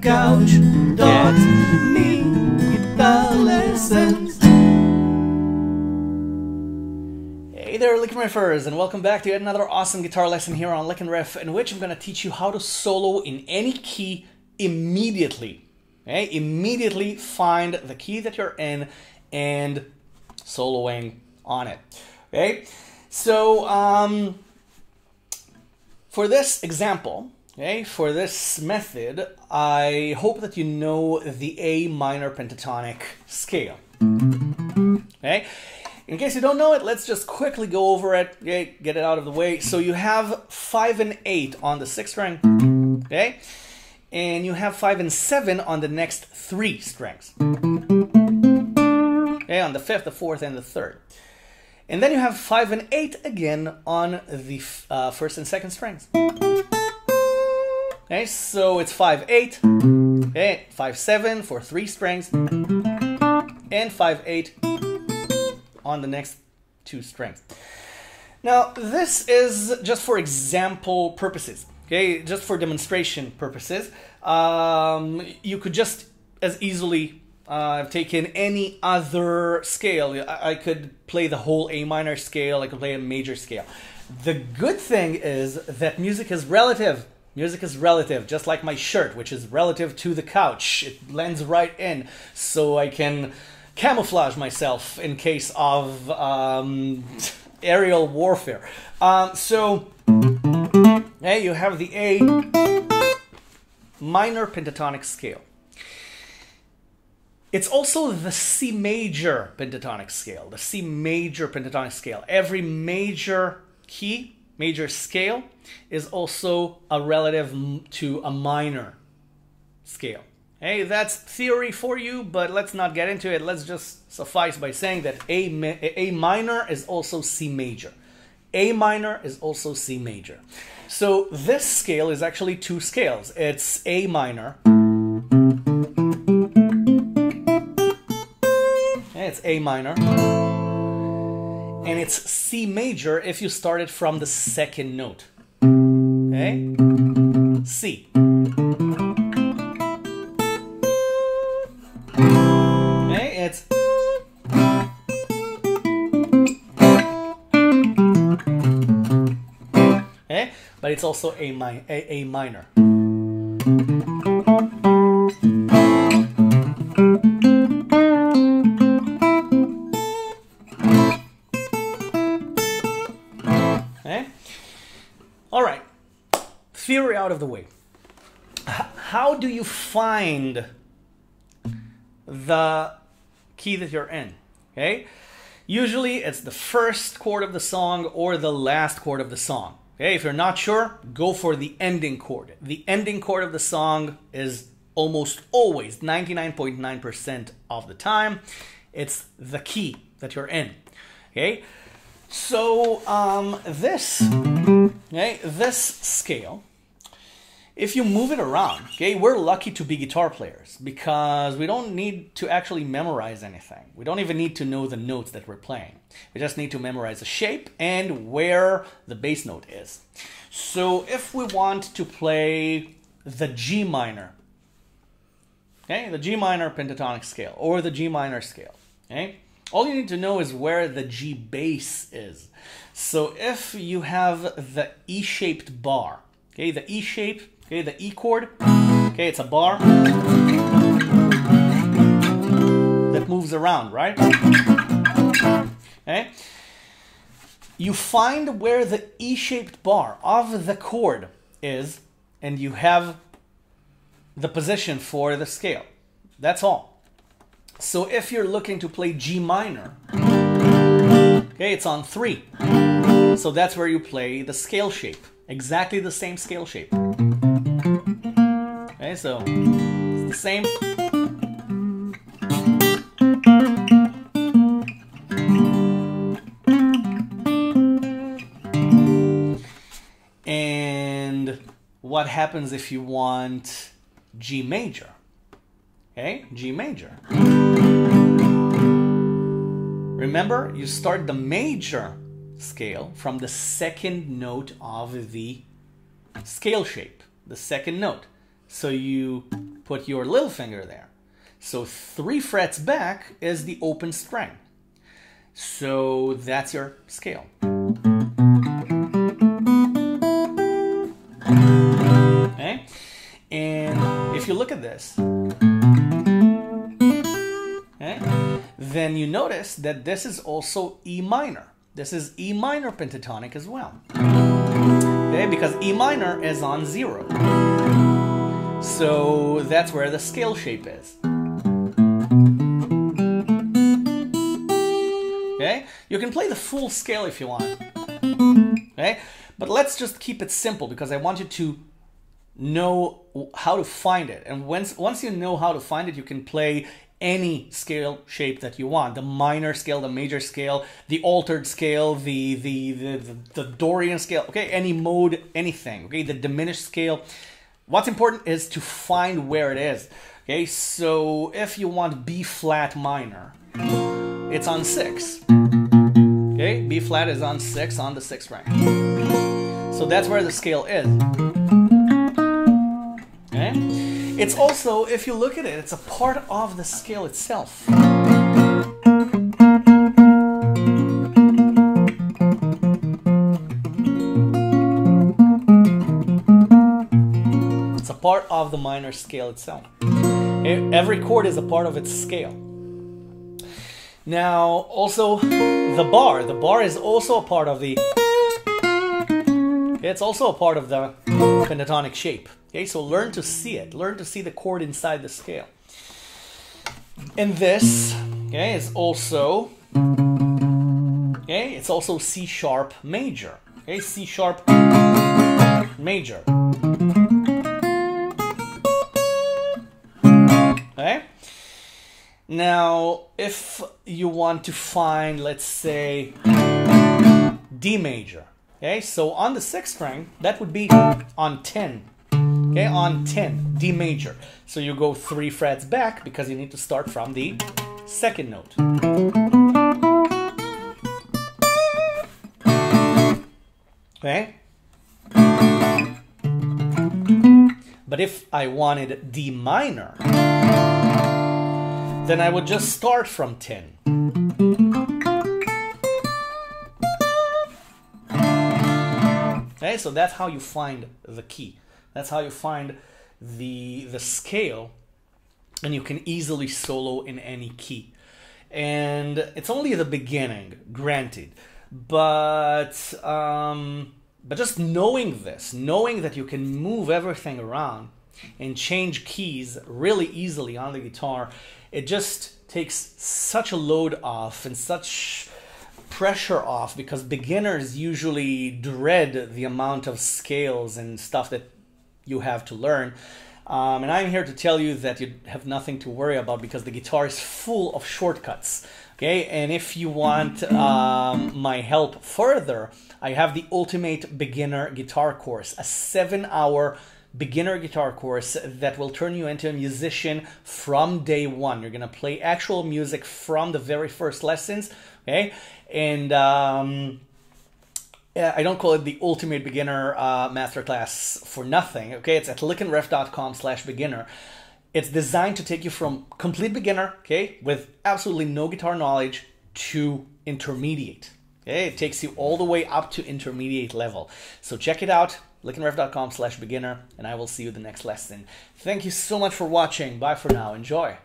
Couch.me Lessons. Hey there, LickNRiffers, and welcome back to yet another awesome guitar lesson here on LickNRiff, in which I'm going to teach you how to solo in any key immediately. Okay? Immediately find the key that you're in and soloing on it. Okay? So, for this example, okay, for this method, I hope that you know the A minor pentatonic scale. Okay? In case you don't know it, let's just quickly go over it, okay, get it out of the way. So you have 5 and 8 on the 6th string, okay? And you have 5 and 7 on the next 3 strings. Okay, on the 5th, the 4th, and the 3rd. And then you have 5 and 8 again on the 1st and 2nd strings. Okay, so it's 5-8, okay, 5-7 for 3 strings, and 5-8 on the next 2 strings. Now, this is just for example purposes, okay, just for demonstration purposes. You could just as easily have taken any other scale. I could play the whole A minor scale, I could play a major scale. The good thing is that music is relative. Music is relative, just like my shirt, which is relative to the couch. It blends right in, so I can camouflage myself in case of aerial warfare. So, hey, you have the A minor pentatonic scale. It's also the C major pentatonic scale, the C major pentatonic scale. Every major key, major scale, is also a relative to a minor scale. Hey, that's theory for you, but let's not get into it. Let's just suffice by saying that A minor is also C major. A minor is also C major. So this scale is actually two scales. It's A minor. It's A minor. And it's C major if you start it from the second note. Okay? C. Okay, it's... Okay? But it's also A minor. Theory out of the way. How do you find the key that you're in? Okay? Usually it's the first chord of the song or the last chord of the song. Okay? If you're not sure, go for the ending chord. The ending chord of the song is almost always, 99.9% of the time, it's the key that you're in. Okay? So this scale, if you move it around, okay, we're lucky to be guitar players because we don't need to actually memorize anything. We don't even need to know the notes that we're playing. We just need to memorize the shape and where the bass note is. So if we want to play the G minor, okay, the G minor pentatonic scale or the G minor scale, okay, all you need to know is where the G bass is. So if you have the E-shaped bar, okay, the E-shape, okay, the E chord, okay, it's a bar that moves around, right? Okay? You find where the E-shaped bar of the chord is, and you have the position for the scale. That's all. So if you're looking to play G minor, okay, it's on 3. So that's where you play the scale shape, exactly the same scale shape. Okay, so it's the same. And what happens if you want G major? Okay, G major. Remember, you start the major scale from the second note of the scale shape, the second note. So you put your little finger there. So 3 frets back is the open string. So that's your scale. Okay? And if you look at this, okay, then you notice that this is also E minor. This is E minor pentatonic as well. Okay? Because E minor is on 0. So that's where the scale shape is. Okay? You can play the full scale if you want. Okay? But let's just keep it simple because I want you to know how to find it. And once you know how to find it, you can play any scale shape that you want. The minor scale, the major scale, the altered scale, the Dorian scale, okay? Any mode, anything, okay? The diminished scale. What's important is to find where it is, okay? So if you want B flat minor, it's on 6, okay? B flat is on 6 on the 6th string. So that's where the scale is, okay? It's also, if you look at it, it's a part of the scale itself. Part of the minor scale itself. Every chord is a part of its scale. Now, also the bar is also a part of the, it's also a part of the pentatonic shape. Okay, so learn to see it, learn to see the chord inside the scale. And this, okay, is also, okay, it's also C sharp major. Okay, C sharp major. Okay. Now, if you want to find, let's say, D major, okay, so on the 6th string, that would be on 10, okay, on 10, D major. So you go 3 frets back because you need to start from the 2nd note. Okay. But if I wanted D minor, then I would just start from 10. Okay, so that's how you find the key. That's how you find the scale, and you can easily solo in any key. And it's only the beginning, granted, but just knowing this, knowing that you can move everything around and change keys really easily on the guitar, it just takes such a load off and such pressure off, because beginners usually dread the amount of scales and stuff that you have to learn. And I'm here to tell you that you have nothing to worry about, because the guitar is full of shortcuts. Okay, and if you want my help further, I have the Ultimate Beginner Guitar Course, a 7-hour beginner guitar course that will turn you into a musician from day one. You're gonna play actual music from the very first lessons, okay? And I don't call it the Ultimate Beginner Masterclass for nothing, okay? It's at licknriff.com/beginner. It's designed to take you from complete beginner, okay, with absolutely no guitar knowledge, to intermediate, okay? It takes you all the way up to intermediate level. So check it out. LickNRiff.com/beginner, and I will see you in the next lesson. Thank you so much for watching. Bye for now. Enjoy.